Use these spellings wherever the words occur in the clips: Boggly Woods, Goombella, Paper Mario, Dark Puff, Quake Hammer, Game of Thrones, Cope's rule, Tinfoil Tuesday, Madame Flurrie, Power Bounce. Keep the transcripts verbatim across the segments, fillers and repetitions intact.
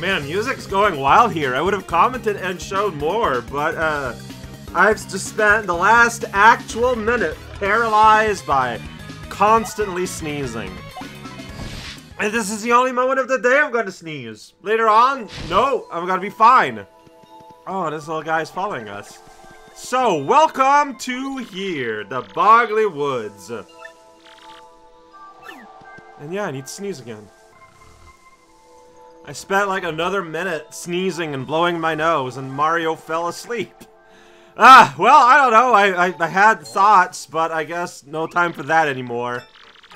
Man, music's going wild here. I would have commented and showed more, but uh, I've just spent the last actual minute paralyzed by constantly sneezing. And this is the only moment of the day I'm gonna sneeze. Later on, no, I'm gonna be fine. Oh, this little guy's following us. So, welcome to here, the Boggly Woods. And yeah, I need to sneeze again. I spent like another minute sneezing and blowing my nose, and Mario fell asleep. Ah, well, I don't know. I, I, I had thoughts, but I guess no time for that anymore.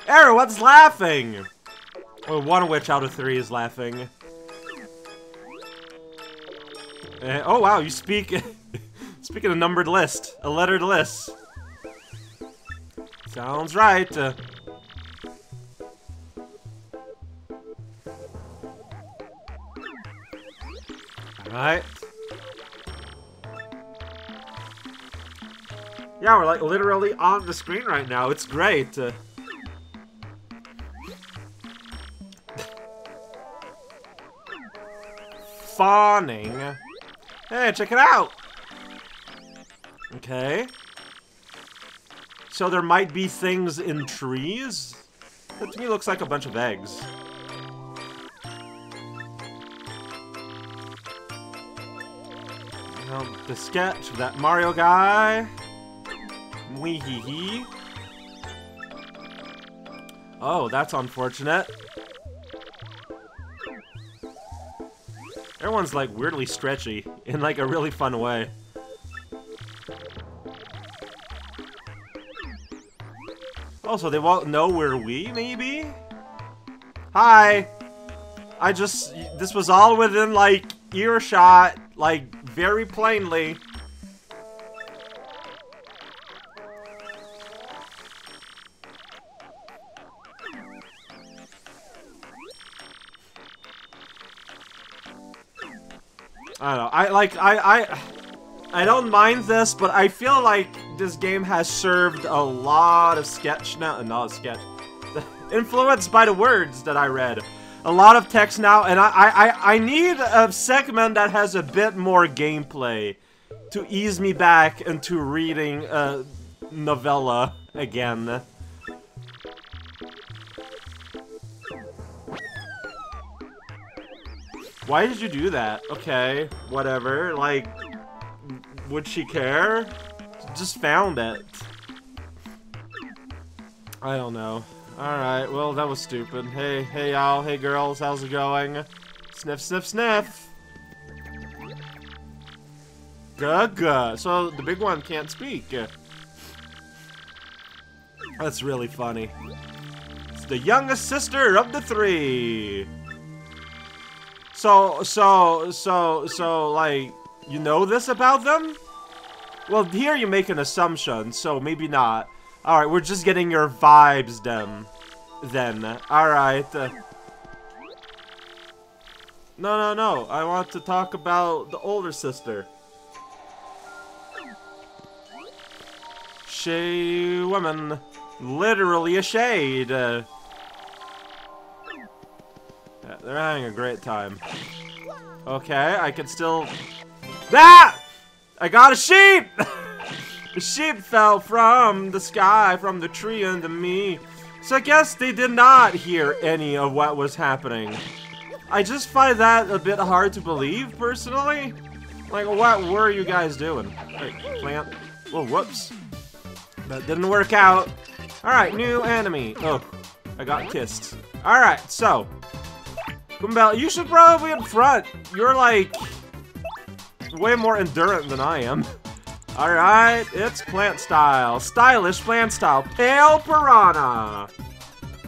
Everyone's laughing! Well, one of which out of three is laughing. Uh, oh, wow, you speak... Speaking of numbered list, a lettered list. Sounds right. Uh, Alright. Yeah, we're like literally on the screen right now. It's great. Uh, fawning. Hey, check it out! Okay. So there might be things in trees? That to me looks like a bunch of eggs. Um, the sketch of that Mario guy. Wee hee hee. Oh, that's unfortunate. Everyone's like weirdly stretchy in like a really fun way. Oh, so they won't know where we maybe? Hi! I just... This was all within like earshot, like very plainly. I don't know. I like I I I don't mind this, but I feel like this game has served a lot of sketch now, not sketch. Influenced by the words that I read. A lot of text now, and I, I, I need a segment that has a bit more gameplay to ease me back into reading a novella again. Why did you do that? Okay, whatever. Like, would she care? Just found it. I don't know. Alright, well, that was stupid. Hey, hey y'all, hey girls, how's it going? Sniff, sniff, sniff! Gaga! So, the big one can't speak. That's really funny. It's the youngest sister of the three! So, so, so, so, like, you know this about them? Well, here you make an assumption, so maybe not. Alright, we're just getting your vibes, them. Then. Alright. Uh, no, no, no. I want to talk about the older sister. She... woman. Literally a shade. Uh, yeah, they're having a great time. Okay, I can still... Ah! I got a sheep! The sheep fell from the sky, from the tree into me. So I guess they did not hear any of what was happening. I just find that a bit hard to believe, personally. Like, what were you guys doing? Wait, plant. Whoa, whoops. That didn't work out. Alright, new enemy. Oh, I got kissed. Alright, so. Goombella, you should probably in front. You're, like, way more endurant than I am. Alright, it's plant style. Stylish plant style. Pale piranha!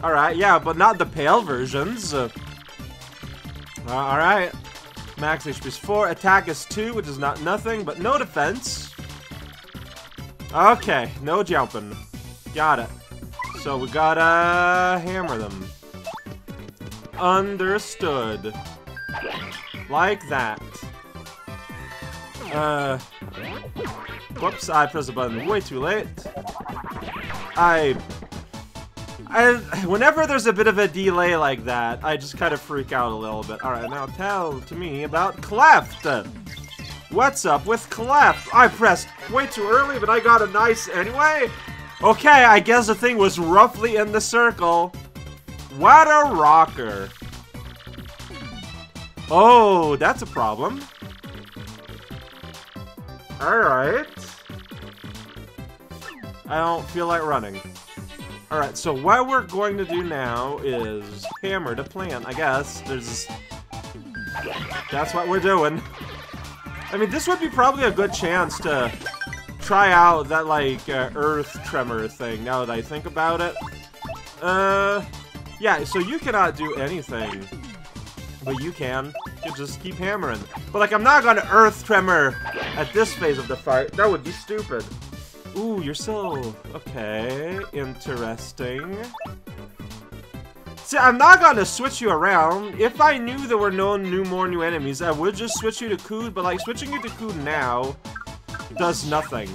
Alright, yeah, but not the pale versions. Uh, Alright. Max H P is four. Attack is two, which is not nothing, but no defense. Okay, no jumping. Got it. So we gotta hammer them. Understood. Like that. Uh... Whoops, I pressed the button way too late. I I, whenever there's a bit of a delay like that, I just kind of freak out a little bit. Alright, now tell to me about Cleft. What's up with Cleft? I pressed way too early, but I got a nice anyway. Okay, I guess the thing was roughly in the circle. What a rocker. Oh, that's a problem. Alright. I don't feel like running. Alright, so what we're going to do now is hammer the plant, I guess. There's... That's what we're doing. I mean, this would be probably a good chance to try out that, like, uh, earth tremor thing, now that I think about it. Uh, yeah, so you cannot do anything. But you can. You just keep hammering. But, like, I'm not gonna earth tremor at this phase of the fight. That would be stupid. Ooh, you're so... Okay, interesting. See, I'm not gonna switch you around. If I knew there were no new, more new enemies, I would just switch you to Cood, but, like, switching you to Cood now does nothing.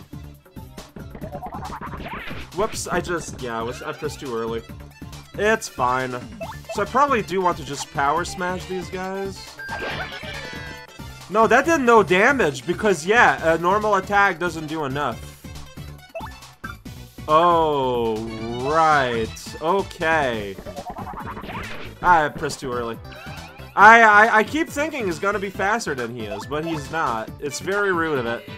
Whoops, I just... Yeah, I, was, I pressed too early. It's fine. So I probably do want to just power smash these guys. No, that did no damage, because, yeah, a normal attack doesn't do enough. Oh, right. Okay. I pressed too early. I, I, I keep thinking he's gonna be faster than he is, but he's not. It's very rude of it.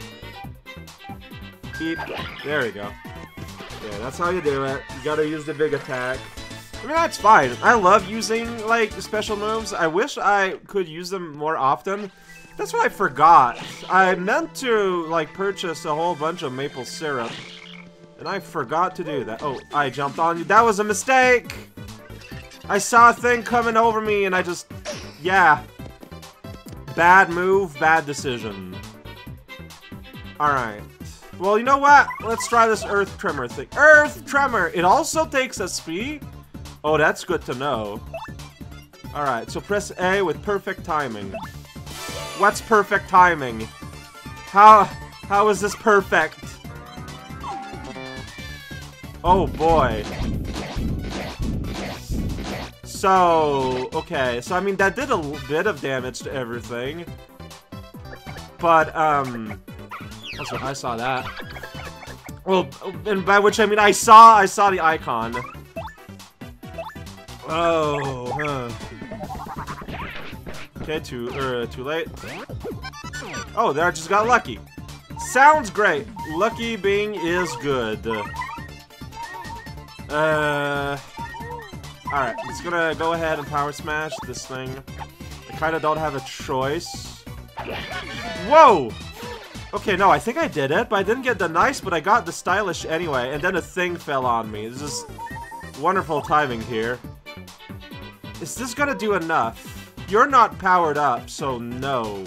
Keep. There you go. Yeah, that's how you do it. You gotta use the big attack. I mean, that's fine. I love using, like, special moves. I wish I could use them more often. That's what I forgot. I meant to, like, purchase a whole bunch of maple syrup. And I forgot to do that. Oh, I jumped on you. That was a mistake! I saw a thing coming over me and I just... Yeah. Bad move, bad decision. Alright. Well, you know what? Let's try this Earth Tremor thing. Earth Tremor! It also takes S P? Oh, that's good to know. Alright, so press A with perfect timing. What's perfect timing? How how is this perfect? Oh boy. So, okay. So I mean that did a bit of damage to everything. But um also I saw that. Well, and by which I mean I saw I saw the icon. Oh, huh. Okay, too, uh, too late. Oh, there, I just got lucky. Sounds great. Lucky being is good. Uh, Alright, it's gonna go ahead and power smash this thing. I kinda don't have a choice. Whoa! Okay, no, I think I did it, but I didn't get the nice, but I got the stylish anyway, and then a thing fell on me. This is wonderful timing here. Is this gonna do enough? You're not powered up, so no.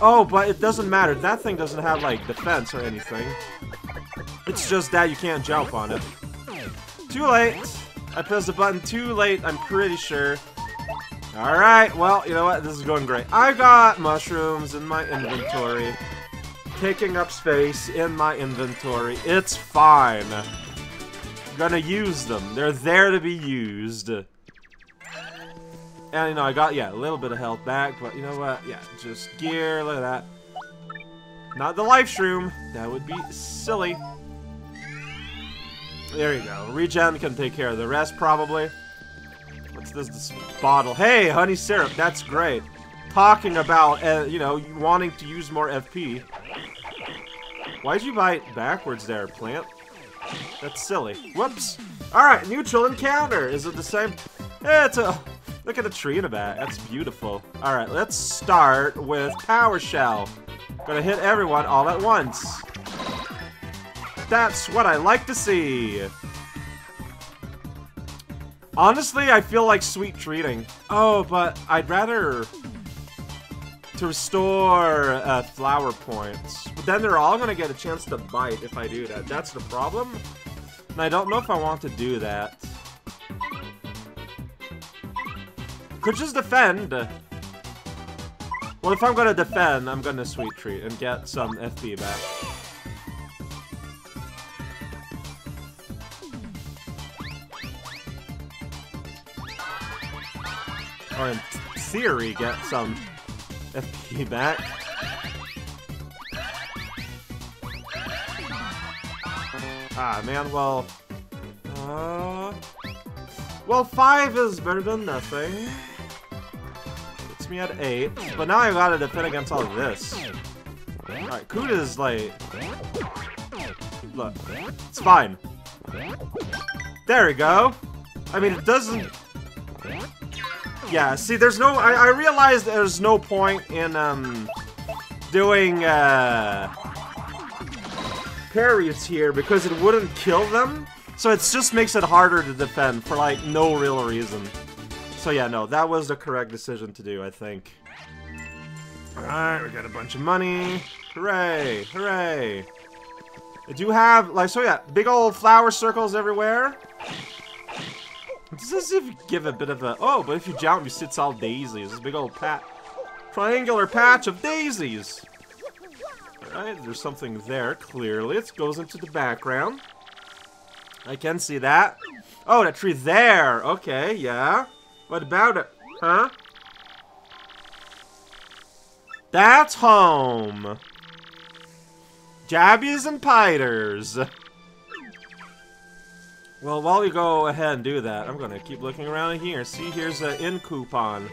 Oh, but it doesn't matter. That thing doesn't have, like, defense or anything. It's just that you can't jump on it. Too late. I pressed the button too late, I'm pretty sure. Alright, well, you know what? This is going great. I got mushrooms in my inventory. Taking up space in my inventory. It's fine. I'm gonna use them. They're there to be used. And, you know, I got, yeah, a little bit of health back, but you know what? Yeah, just gear, look at that. Not the life shroom. That would be silly. There you go. Regen can take care of the rest, probably. What's this, this bottle? Hey, honey syrup. That's great. Talking about, uh, you know, wanting to use more F P. Why'd you bite backwards there, plant? That's silly. Whoops. Alright, neutral encounter. Is it the same? Eh, it's a... Look at the tree in the back. That's beautiful. Alright, let's start with Power Shell. Gonna hit everyone all at once. That's what I like to see. Honestly, I feel like sweet treating. Oh, but I'd rather to restore uh, flower points. But then they're all gonna get a chance to bite if I do that. That's the problem. And I don't know if I want to do that. Could just defend. Well, if I'm gonna defend, I'm gonna sweet treat and get some F P back. or in theory get some F P back. Ah, man, well... Uh, well, five is better than nothing. It's me at eight, but now I've got to defend against all of this. Alright, Kuda's like... Look, it's fine. There we go. I mean, it doesn't... Yeah, see, there's no... I, I realized there's no point in, um... doing, uh... parries here, because it wouldn't kill them. So it just makes it harder to defend for, like, no real reason. So yeah, no, that was the correct decision to do, I think. Alright, we got a bunch of money. Hooray, hooray. I do have, like, so yeah, big old flower circles everywhere. This is if you give a bit of a, oh, but if you jump, you see it's all daisies. This big old pat, triangular patch of daisies. Alright, there's something there, clearly. It goes into the background. I can see that. Oh, that tree there! Okay, yeah. What about it? Huh? That's home! Jabbies and Piters! Well, while we go ahead and do that, I'm gonna keep looking around here. See, here's an in coupon.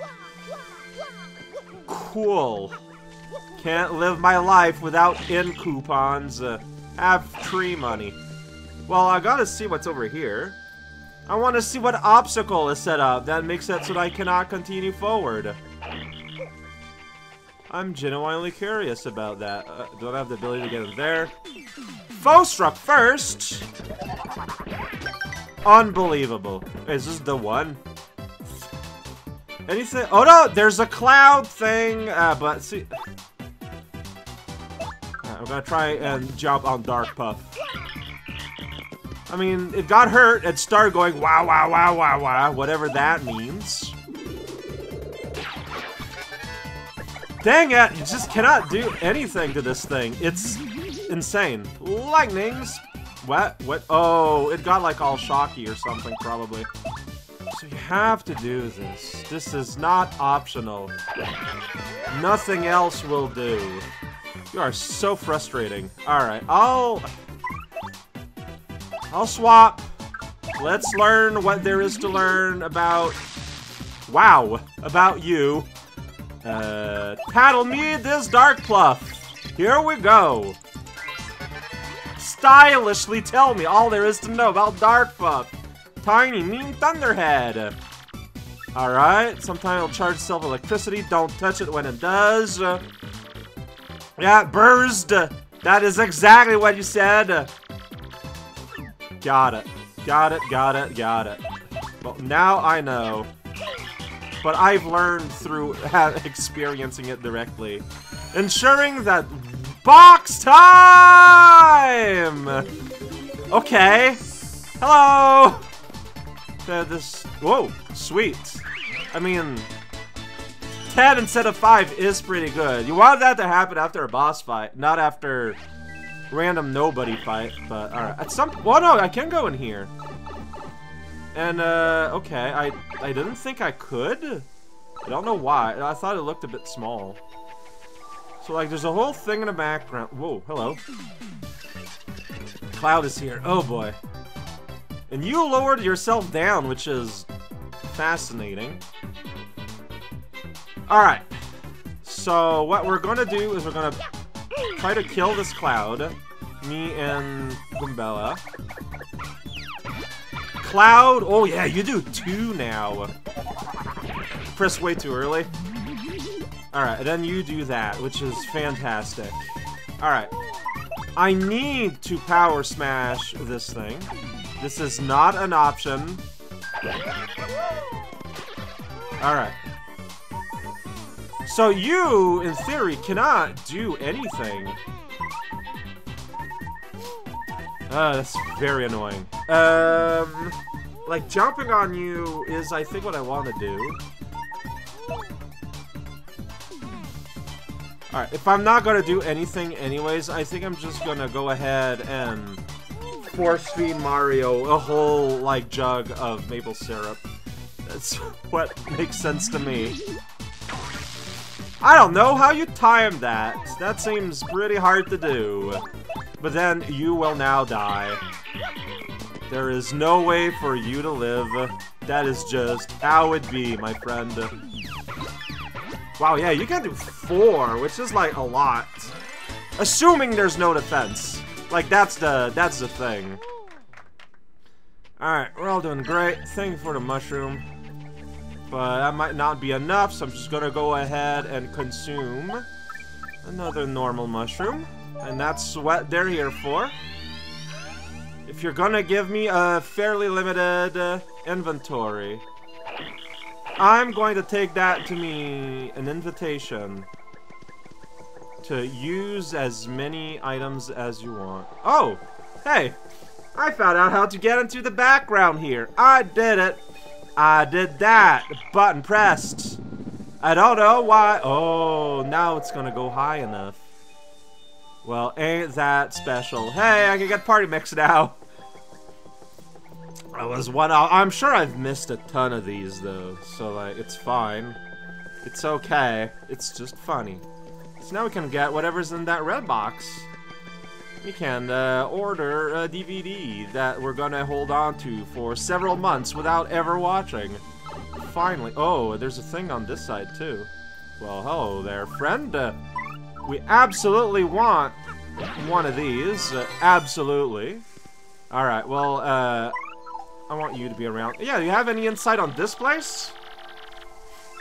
Cool. Can't live my life without in coupons. Uh, have tree money. Well, I gotta see what's over here. I want to see what obstacle is set up that makes it so that I cannot continue forward. I'm genuinely curious about that. Uh, don't have the ability to get in there. Foe struck first. Unbelievable. Is this the one? Anything? Oh no, there's a cloud thing. Uh, but see. I'm gonna try and jump on Dark Puff. I mean, it got hurt. It started going wow, wow, wow, wow, wow, whatever that means. Dang it! You just cannot do anything to this thing. It's insane. Lightnings. What? What? Oh, it got like all shocky or something probably. So you have to do this. This is not optional. Nothing else will do. You are so frustrating. Alright, I'll... I'll swap. Let's learn what there is to learn about... Wow. About you. Uh, paddle me this Dark Puff. Here we go. Stylishly tell me all there is to know about Dark Puff. Tiny, mean thunderhead. Alright. Sometimes it'll charge itself electricity. Don't touch it when it does. Uh, Yeah, burst! That is exactly what you said! Got it. Got it, got it, got it. Well, now I know. But I've learned through experiencing it directly. Ensuring that... Box time! Okay. Hello! Uh, this... Whoa, sweet. I mean... ten instead of five is pretty good. You want that to happen after a boss fight, not after random nobody fight, but alright. At some well no, I can go in here. And uh okay, I I didn't think I could. I don't know why. I thought it looked a bit small. So like there's a whole thing in the background. Whoa, hello. Cloud is here. Oh boy. And you lowered yourself down, which is fascinating. Alright, so what we're gonna do is we're gonna try to kill this cloud, me and Goombella. Cloud, oh yeah, you do two now. Press way too early. Alright, then you do that, which is fantastic. Alright, I need to power smash this thing. This is not an option. Alright. So you, in theory, cannot do anything. Uh, that's very annoying. Um, like, jumping on you is, I think, what I want to do. Alright, if I'm not going to do anything anyways, I think I'm just going to go ahead and force feed Mario a whole, like, jug of maple syrup. That's what makes sense to me. I don't know how you time that. That seems pretty hard to do. But then you will now die. There is no way for you to live. That is just how it be, my friend. Wow, yeah, you can do four, which is like a lot. Assuming there's no defense. Like that's the that's the thing. Alright, we're all doing great. Thank you for the mushroom. But that might not be enough, so I'm just gonna go ahead and consume another normal mushroom. And that's what they're here for. If you're gonna give me a fairly limited uh, inventory, I'm going to take that to mean an invitation to use as many items as you want. Oh, hey, I found out how to get into the background here. I did it. I did that. Button pressed. I don't know why. Oh, now it's gonna go high enough. Well, ain't that special. Hey, I can get party mix now. I was one out. I'm sure I've missed a ton of these though, so like it's fine. It's okay. It's just funny. So now we can get whatever's in that red box. We can uh, order a D V D that we're gonna hold on to for several months without ever watching. Finally. Oh, there's a thing on this side too. Well, hello there, friend. Uh, we absolutely want one of these. Uh, absolutely. All right. Well, uh, I want you to be around. Yeah. Do you have any insight on this place?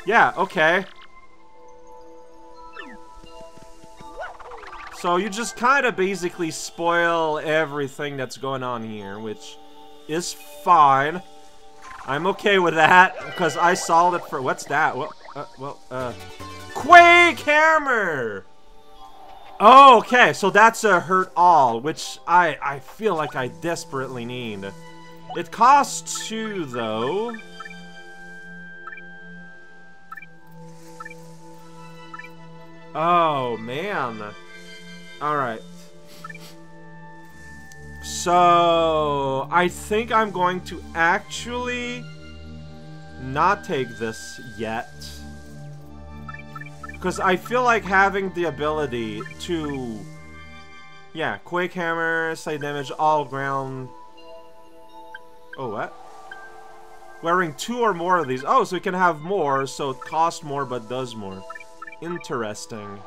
Yeah. Okay. So you just kind of basically spoil everything that's going on here, which is fine. I'm okay with that, because I solved it for- what's that? Well, uh, well, uh... Quake Hammer! Oh, okay, so that's a hurt all, which I, I feel like I desperately need. It costs two, though. Oh, man. Alright. So, I think I'm going to actually not take this yet. Because I feel like having the ability to... Yeah, Quake Hammer, side damage, all ground... Oh, what? Wearing two or more of these. Oh, so we can have more, so it costs more but does more. Interesting.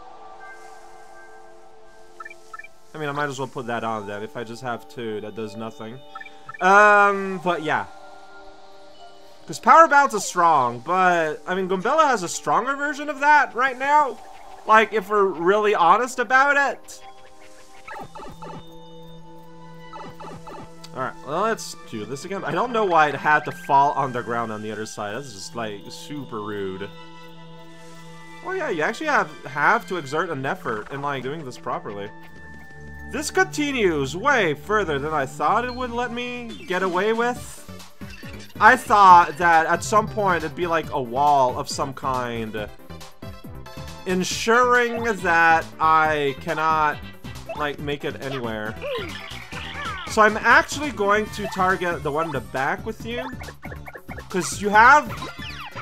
I mean, I might as well put that on then. If I just have two, that does nothing. Um, but yeah. Because Power Bounce is strong, but... I mean, Goombella has a stronger version of that right now. Like, if we're really honest about it. Alright, well, let's do this again. I don't know why it had to fall on the ground on the other side. That's just, like, super rude. Oh yeah, you actually have, have to exert an effort in, like, doing this properly. This continues way further than I thought it would let me get away with. I thought that at some point it'd be like a wall of some kind, ensuring that I cannot, like, make it anywhere. So I'm actually going to target the one in the back with you. Because you have...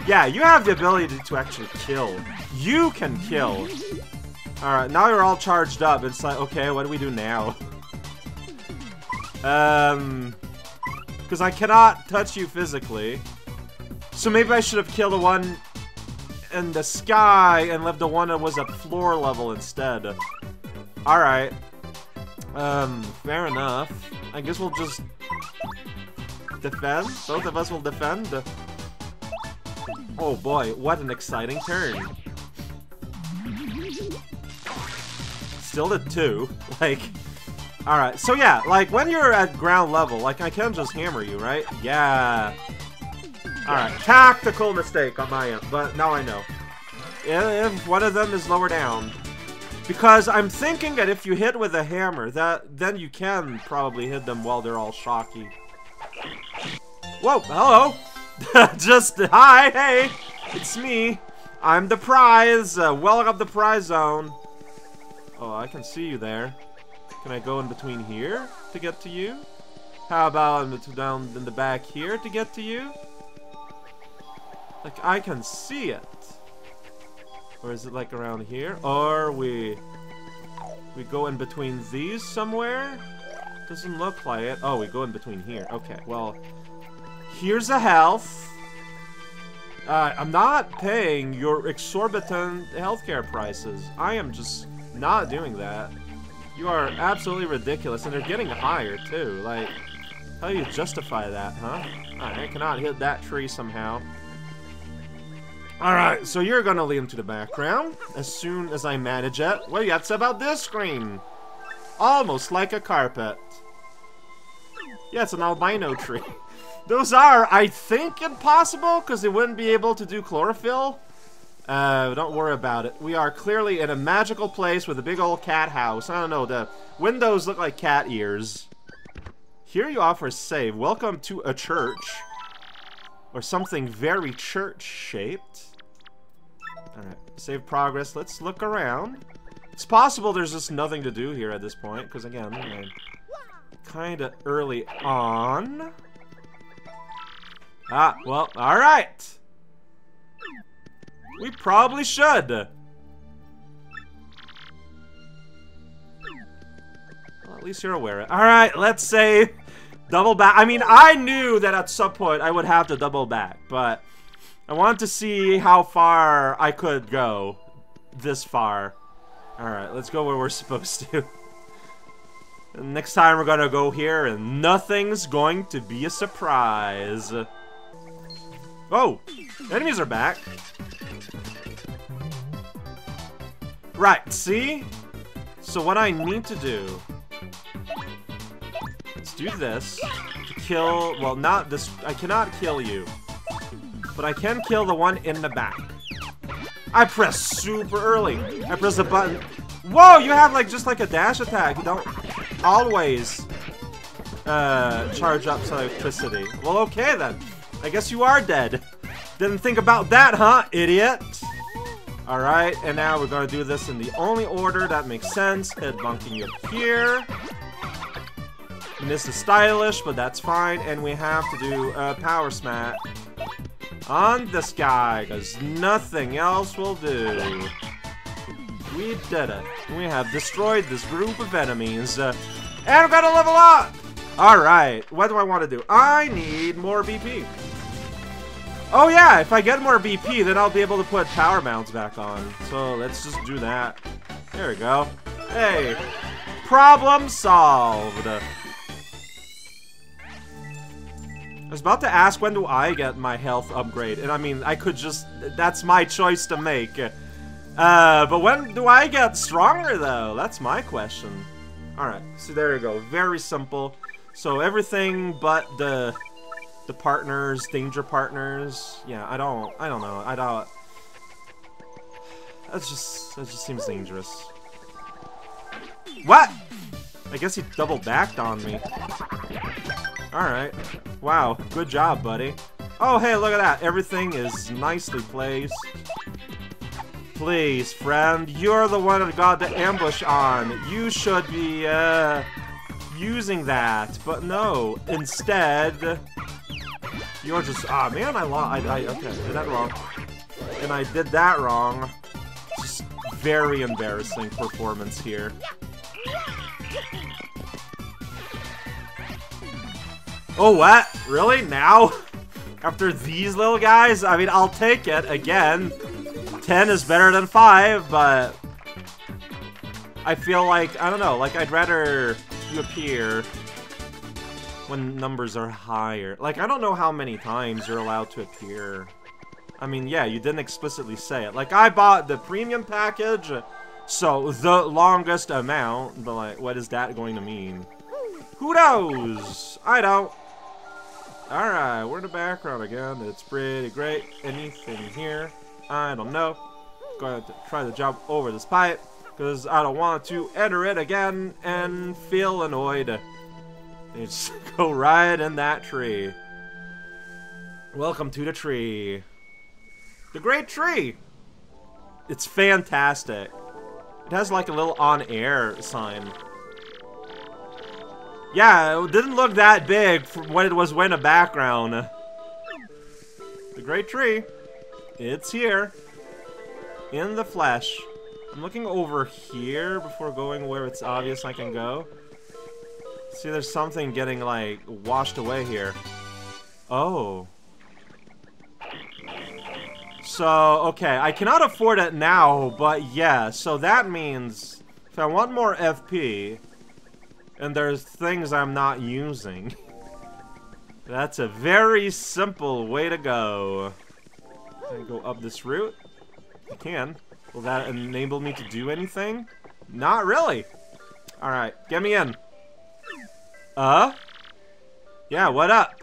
Yeah, you have the ability to actually kill. You can kill. Alright, now you're all charged up. It's like, okay, what do we do now? um... Because I cannot touch you physically. So maybe I should have killed the one in the sky and left the one that was at floor level instead. Alright. Um, fair enough. I guess we'll just... defend? Both of us will defend? Oh boy, what an exciting turn. Still did two, like, alright, so yeah, like, when you're at ground level, like, I can just hammer you, right? Yeah. Alright, tactical mistake on my end, but now I know. If one of them is lower down. Because I'm thinking that if you hit with a hammer, that then you can probably hit them while they're all shocky. Whoa, hello! Just, hi, hey! It's me! I'm the prize! Uh, welcome up the prize zone! Oh, I can see you there. Can I go in between here to get to you? How about down in the back here to get to you? Like, I can see it. Or is it like around here? Or we... we go in between these somewhere? Doesn't look like it. Oh, we go in between here. Okay, well... here's a health. Uh, I'm not paying your exorbitant healthcare prices. I am just not doing that. You are absolutely ridiculous, and they're getting higher, too. Like, how do you justify that, huh? Alright, I cannot hit that tree somehow. Alright, so you're gonna lead him to the background as soon as I manage it. What do you have to say about this screen? Almost like a carpet. Yeah, it's an albino tree. Those are, I think, impossible, because they wouldn't be able to do chlorophyll. Uh, don't worry about it. We are clearly in a magical place with a big old cat house. I don't know, the windows look like cat ears. Here you offer a save. Welcome to a church. Or something very church-shaped. Alright, save progress. Let's look around. It's possible there's just nothing to do here at this point, because again, I'm kinda early on. Ah, well, alright! We probably should! Well, at least you're aware of it. Alright, let's save. Double back. I mean, I knew that at some point I would have to double back, but I wanted to see how far I could go. This far. Alright, let's go where we're supposed to. And next time we're gonna go here and nothing's going to be a surprise. Oh! Enemies are back. Right, see? So what I need to do... let's do this. To kill... well, not this... I cannot kill you. But I can kill the one in the back. I press super early. I press the button. Whoa, you have like just like a dash attack. You don't... always uh, charge up electricity. Well, okay then. I guess you are dead. Didn't think about that, huh, idiot? Alright, and now we're gonna do this in the only order that makes sense. Head bunking up here. And this is stylish, but that's fine. And we have to do a power smack on this guy, because nothing else will do. We did it. We have destroyed this group of enemies. Uh, and we've got to level up! Alright, what do I want to do? I need more B P. Oh yeah, if I get more B P, then I'll be able to put Power Bounce back on. So let's just do that. There we go. Hey, problem solved. I was about to ask, when do I get my health upgrade? And I mean, I could just... that's my choice to make. Uh, but when do I get stronger, though? That's my question. Alright, so there you go. Very simple. So everything but the the partners, danger partners. Yeah, I don't, I don't know. I don't... That's just, that just seems dangerous. What? I guess he double backed on me. Alright. Wow, good job, buddy. Oh, hey, look at that. Everything is nicely placed. Please, friend, you're the one that got the ambush on. You should be uh, using that, but no. Instead, you're just... ah, oh, man, I lost. I, I, okay, did that wrong. And I did that wrong. Just very embarrassing performance here. Oh, what? Really? Now? After these little guys? I mean, I'll take it again. ten is better than five, but I feel like, I don't know, like I'd rather you appear when numbers are higher. Like, I don't know how many times you're allowed to appear. I mean, yeah, you didn't explicitly say it. Like, I bought the premium package, so the longest amount, but like, what is that going to mean? Who knows? I don't. Alright, we're in the background again. It's pretty great. Anything here? I don't know. Going to try to jump over this pipe because I don't want to enter it again and feel annoyed. They just go right in that tree. Welcome to the tree. The great tree! It's fantastic. It has like a little on-air sign. Yeah, it didn't look that big from when it was in the background. The great tree. It's here. In the flesh. I'm looking over here before going where it's obvious I can go. See, there's something getting, like, washed away here. Oh. So, okay, I cannot afford it now, but yeah, so that means if I want more F P, and there's things I'm not using, that's a very simple way to go. Can I go up this route? I can. Will that enable me to do anything? Not really. Alright, get me in. Uh? Yeah, what up?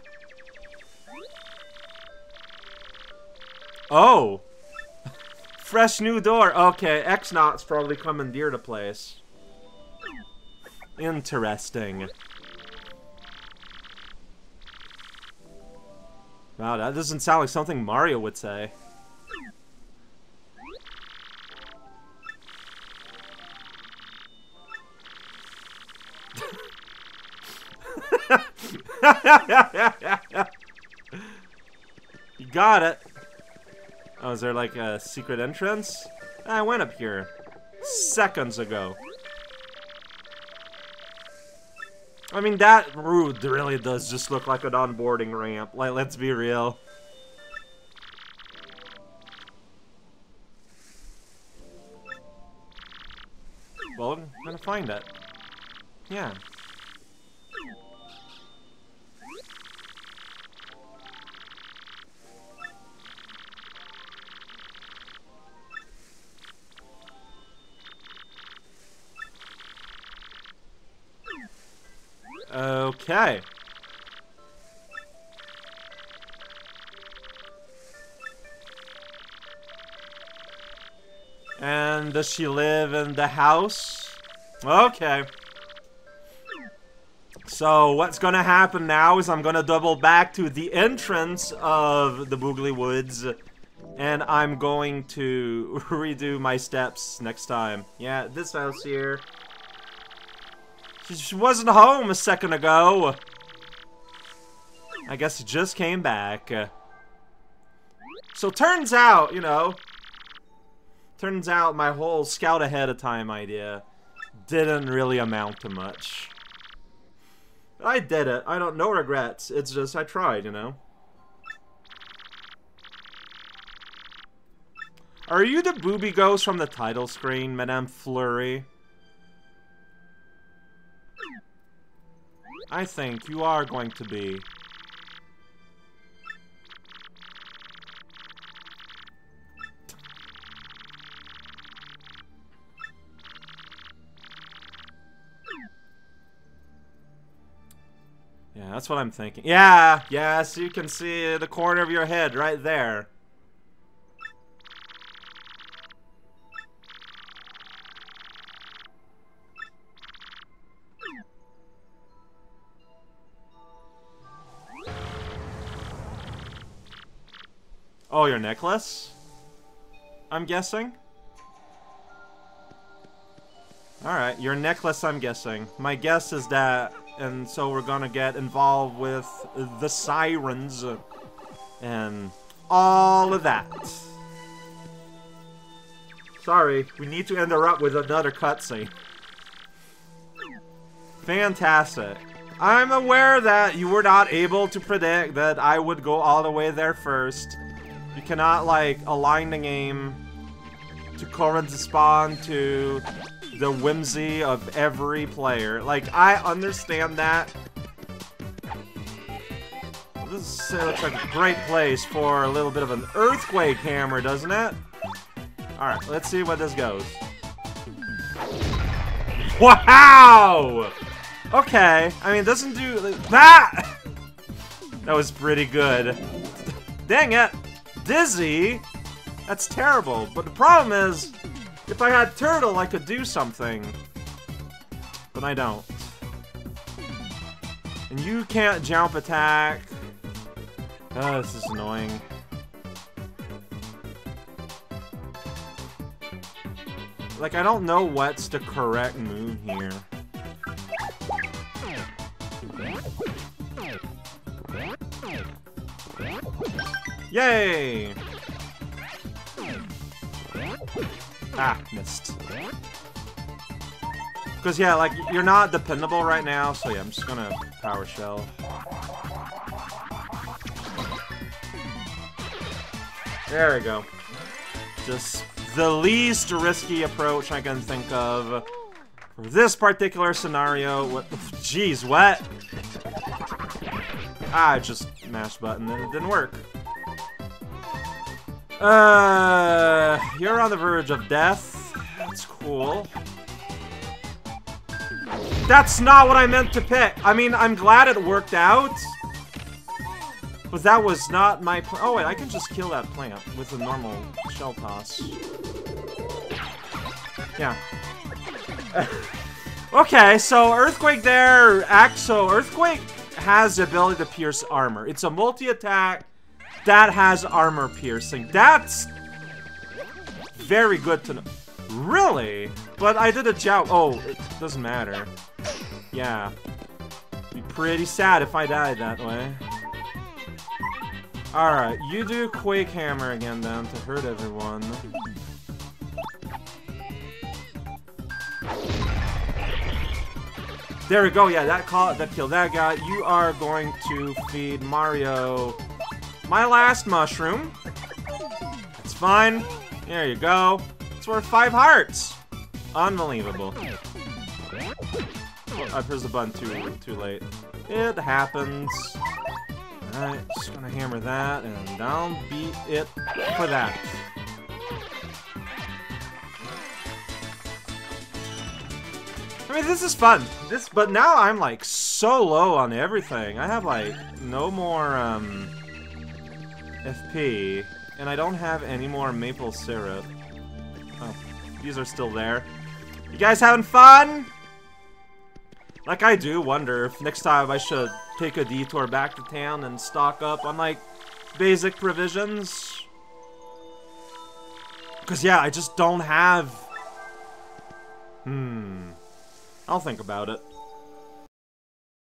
Oh! Fresh new door. Okay, X-Naught's probably commandeered a place. Interesting. Wow, that doesn't sound like something Mario would say. You got it. Oh, is there like a secret entrance? I went up here seconds ago. I mean, that route really does just look like an onboarding ramp. Like, let's be real. Well, I'm gonna find it. Yeah. Okay. And does she live in the house? Okay. So what's gonna happen now is I'm gonna double back to the entrance of the Boggly Woods, and I'm going to redo my steps next time. Yeah, this house here. She wasn't home a second ago. I guess she just came back. So turns out, you know, turns out my whole scout ahead of time idea didn't really amount to much. I did it. I don't, no regrets. It's just I tried, you know. Are you the booby ghost from the title screen, Madame Flurrie? I think you are going to be. Yeah, that's what I'm thinking. Yeah, yeah, so you can see the corner of your head right there. Oh, your necklace? I'm guessing? Alright, your necklace, I'm guessing. My guess is that, and so we're gonna get involved with the sirens and all of that. Sorry, we need to interrupt with another cutscene. Fantastic. I'm aware that you were not able to predict that I would go all the way there first. You cannot, like, align the game to correspond to the whimsy of every player. Like, I understand that. This looks like a great place for a little bit of an earthquake hammer, doesn't it? Alright, let's see where this goes. Wow! Okay, I mean, it doesn't do... that. That was pretty good. Dang it! Dizzy? That's terrible. But the problem is, if I had Turtle, I could do something. But I don't. And you can't jump attack. Oh, this is annoying. Like, I don't know what's the correct move here. Yay! Ah, missed. Because, yeah, like, you're not dependable right now, so yeah, I'm just gonna power shell. There we go. Just the least risky approach I can think of for this particular scenario. What? Jeez, what? I just mashed button and it didn't work. Uh, you're on the verge of death. That's cool. That's not what I meant to pick. I mean, I'm glad it worked out. But that was not my plan. Oh wait, I can just kill that plant with a normal shell toss. Yeah. Okay, so Earthquake there acts so Earthquake has the ability to pierce armor. It's a multi-attack that has armor piercing. That's very good to know. Really? But I did a job. Oh, it doesn't matter. Yeah. Be pretty sad if I died that way. Alright, you do Quake Hammer again then to hurt everyone. There we go, yeah, that call that killed that guy. You are going to feed Mario my last mushroom. It's fine. There you go. It's worth five hearts. Unbelievable. Oh, I pressed the button too too late. It happens. Alright, just gonna hammer that, and I'll beat it for that. I mean, this is fun. This, but now I'm, like, so low on everything. I have, like, no more, um... F P. And I don't have any more maple syrup. Oh, these are still there. You guys having fun? Like, I do wonder if next time I should take a detour back to town and stock up on, like, basic provisions. Because, yeah, I just don't have... Hmm. I'll think about it.